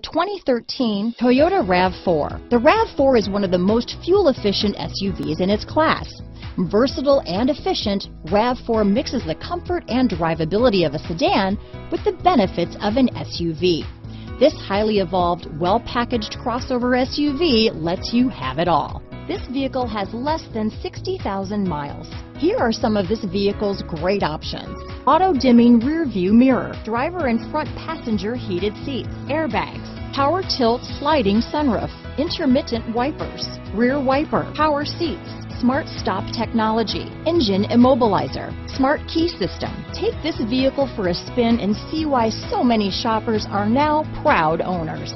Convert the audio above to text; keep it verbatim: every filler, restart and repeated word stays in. twenty thirteen Toyota RAV four. The RAV four is one of the most fuel-efficient S U Vs in its class. Versatile and efficient, RAV four mixes the comfort and drivability of a sedan with the benefits of an S U V. This highly evolved, well-packaged crossover S U V lets you have it all. This vehicle has less than sixty thousand miles. Here are some of this vehicle's great options: auto-dimming rear view mirror, driver and front passenger heated seats, airbags, power tilt sliding sunroof, intermittent wipers, rear wiper, power seats, smart stop technology, engine immobilizer, smart key system. Take this vehicle for a spin and see why so many shoppers are now proud owners.